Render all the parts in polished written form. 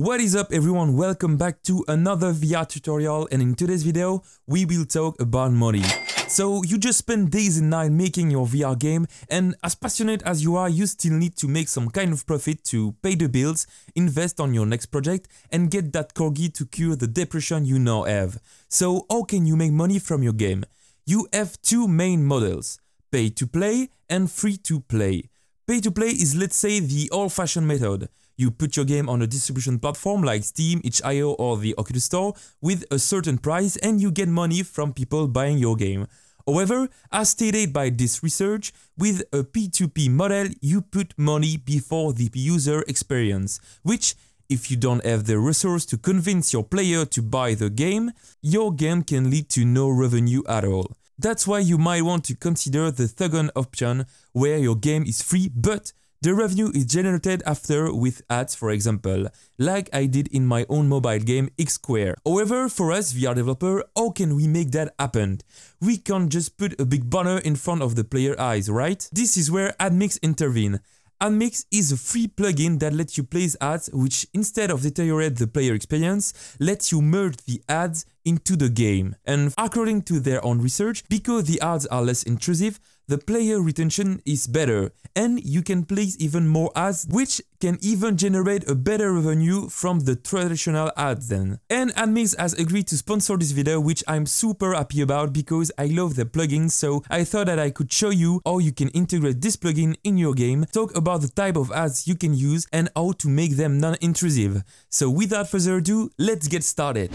What is up everyone, welcome back to another VR tutorial, and in today's video we will talk about modding. So you just spend days and nights making your VR game, and as passionate as you are, you still need to make some kind of profit to pay the bills, invest on your next project and get that corgi to cure the depression you now have. So how can you make money from your game? You have two main models, pay to play and free to play. Pay to play is, let's say, the old-fashioned method. You put your game on a distribution platform like Steam, itch.io or the Oculus Store with a certain price, and you get money from people buying your game. However, as stated by this research, with a P2P model, you put money before the user experience, which, if you don't have the resource to convince your player to buy the game, your game can lead to no revenue at all. That's why you might want to consider the second option, where your game is free but the revenue is generated after with ads, for example, like I did in my own mobile game X Square. However, for us VR developer, how can we make that happen? We can't just put a big banner in front of the player's eyes, right? This is where AdMix intervenes. AdMix is a free plugin that lets you place ads, which instead of deteriorate the player experience, lets you merge the ads into the game. And according to their own research, because the ads are less intrusive, the player retention is better, and you can place even more ads, which can even generate a better revenue from the traditional ads then. And AdMix has agreed to sponsor this video, which I'm super happy about because I love the plugin, so I thought that I could show you how you can integrate this plugin in your game, talk about the type of ads you can use and how to make them non-intrusive. So without further ado, let's get started.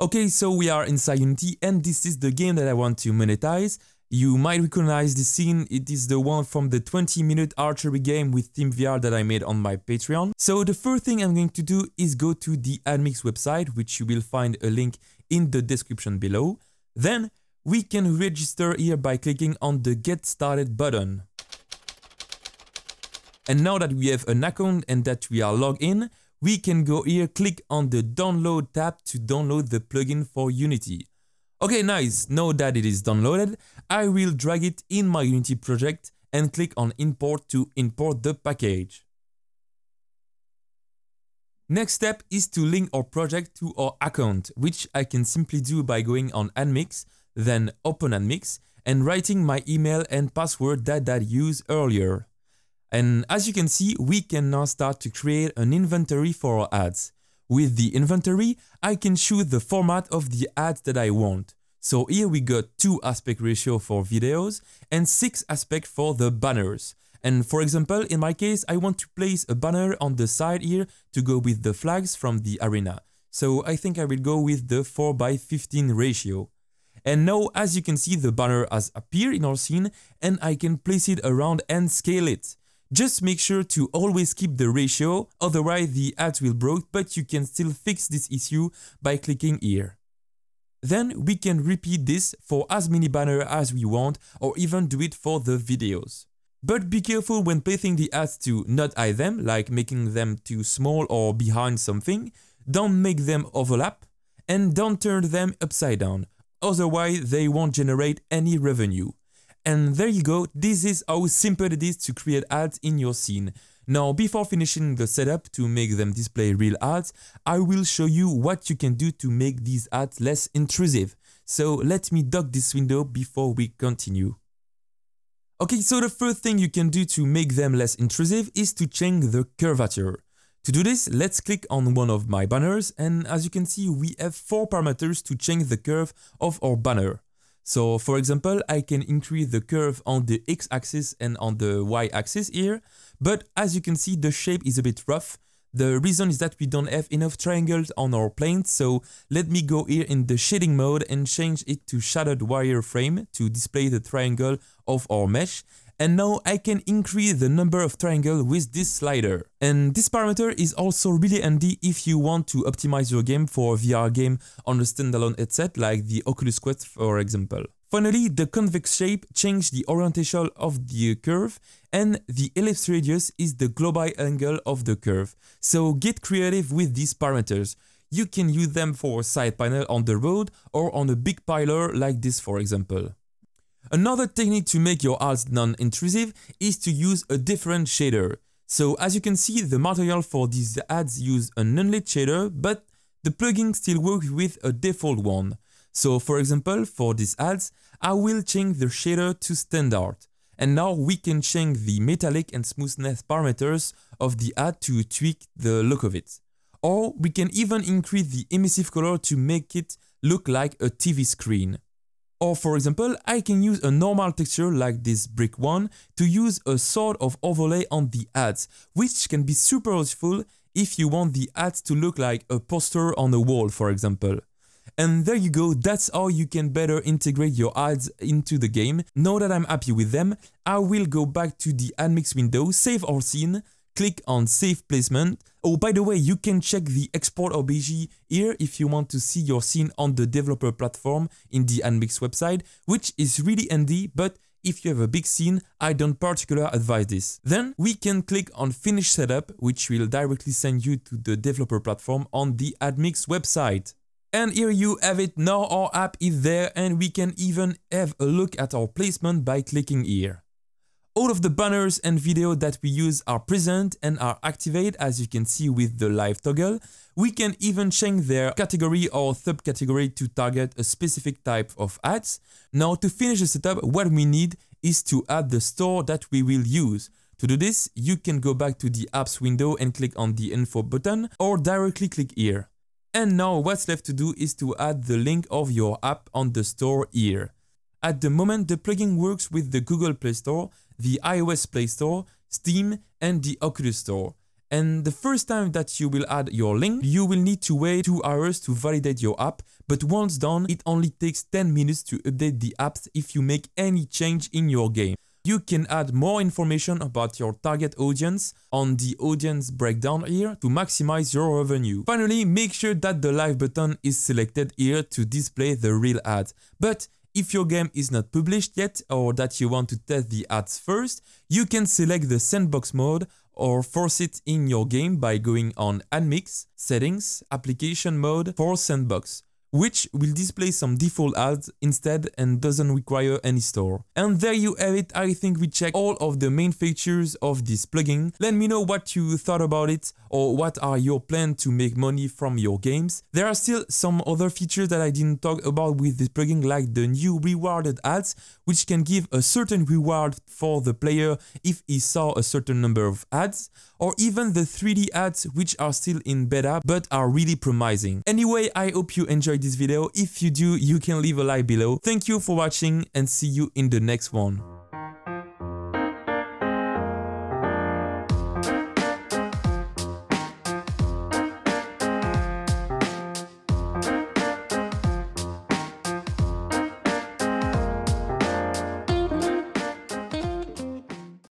Okay, so we are inside Unity and this is the game that I want to monetize. You might recognize the scene, it is the one from the 20-minute archery game with Team VR that I made on my Patreon. So the first thing I'm going to do is go to the AdMix website, which you will find a link in the description below. Then we can register here by clicking on the Get Started button. And now that we have an account and that we are logged in, we can go here, click on the Download tab to download the plugin for Unity. Okay, nice, now that it is downloaded, I will drag it in my Unity project and click on import to import the package. Next step is to link our project to our account, which I can simply do by going on AdMix, then open AdMix and writing my email and password that I used earlier. And as you can see, we can now start to create an inventory for our ads. With the inventory, I can choose the format of the ads that I want. So here we got 2 aspect ratio for videos and 6 aspect for the banners. And for example, in my case, I want to place a banner on the side here to go with the flags from the arena. So I think I will go with the 4:15 ratio. And now, as you can see, the banner has appeared in our scene and I can place it around and scale it. Just make sure to always keep the ratio, otherwise the ads will break, but you can still fix this issue by clicking here. Then we can repeat this for as many banners as we want, or even do it for the videos. But be careful when placing the ads to not hide them, like making them too small or behind something. Don't make them overlap and don't turn them upside down, otherwise they won't generate any revenue. And there you go, this is how simple it is to create ads in your scene. Now, before finishing the setup to make them display real ads, I will show you what you can do to make these ads less intrusive. So let me dock this window before we continue. Okay, so the first thing you can do to make them less intrusive is to change the curvature. To do this, let's click on one of my banners, and as you can see, we have 4 parameters to change the curve of our banner. So, for example, I can increase the curve on the x-axis and on the y-axis here, but as you can see, the shape is a bit rough. The reason is that we don't have enough triangles on our plane, so let me go here in the shading mode and change it to shadowed wireframe to display the triangle of our mesh. And now I can increase the number of triangles with this slider. And this parameter is also really handy if you want to optimize your game for a VR game on a standalone headset like the Oculus Quest, for example. Finally, the convex shape changes the orientation of the curve and the ellipse radius is the global angle of the curve. So get creative with these parameters. You can use them for a side panel on the road or on a big pillar like this, for example. Another technique to make your ads non-intrusive is to use a different shader. So as you can see, the material for these ads use an unlit shader, but the plugin still works with a default one. So for example, for these ads, I will change the shader to standard. And now we can change the metallic and smoothness parameters of the ad to tweak the look of it. Or we can even increase the emissive color to make it look like a TV screen. Or for example, I can use a normal texture like this brick one to use a sort of overlay on the ads, which can be super useful if you want the ads to look like a poster on a wall, for example. And there you go, that's how you can better integrate your ads into the game. Now that I'm happy with them, I will go back to the AdMix window, save our scene, click on Save Placement. Oh, by the way, you can check the Export OBJ here if you want to see your scene on the developer platform in the AdMix website, which is really handy, but if you have a big scene, I don't particularly advise this. Then we can click on Finish Setup, which will directly send you to the developer platform on the AdMix website. And here you have it, now our app is there and we can even have a look at our placement by clicking here. All of the banners and video that we use are present and are activated as you can see with the live toggle. We can even change their category or subcategory to target a specific type of ads. Now to finish the setup, what we need is to add the store that we will use. To do this, you can go back to the apps window and click on the info button or directly click here. And now what's left to do is to add the link of your app on the store here. At the moment, the plugin works with the Google Play Store, the iOS Play Store, Steam and the Oculus Store. And the first time that you will add your link, you will need to wait 2 hours to validate your app, but once done, it only takes 10 minutes to update the apps if you make any change in your game. You can add more information about your target audience on the audience breakdown here to maximize your revenue. Finally, make sure that the live button is selected here to display the real ad. But if your game is not published yet or that you want to test the ads first, you can select the sandbox mode or force it in your game by going on AdMix, Settings, Application Mode, Force Sandbox, which will display some default ads instead and doesn't require any store. And there you have it, I think we checked all of the main features of this plugin. Let me know what you thought about it or what are your plans to make money from your games. There are still some other features that I didn't talk about with this plugin, like the new rewarded ads, which can give a certain reward for the player if he saw a certain number of ads, or even the 3D ads which are still in beta but are really promising. Anyway, I hope you enjoyed this video. If you do, you can leave a like below. Thank you for watching and see you in the next one.